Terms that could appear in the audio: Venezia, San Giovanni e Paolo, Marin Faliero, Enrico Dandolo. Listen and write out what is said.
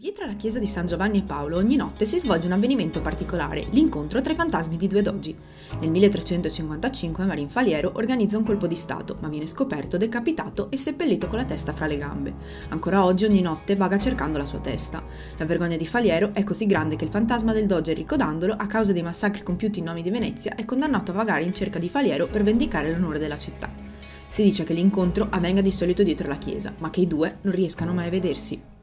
Dietro la chiesa di San Giovanni e Paolo ogni notte si svolge un avvenimento particolare, l'incontro tra i fantasmi di due dogi. Nel 1355 Marin Faliero organizza un colpo di stato, ma viene scoperto, decapitato e seppellito con la testa fra le gambe. Ancora oggi ogni notte vaga cercando la sua testa. La vergogna di Faliero è così grande che il fantasma del doge Enrico Dandolo, a causa dei massacri compiuti in nome di Venezia, è condannato a vagare in cerca di Faliero per vendicare l'onore della città. Si dice che l'incontro avvenga di solito dietro la chiesa, ma che i due non riescano mai a vedersi.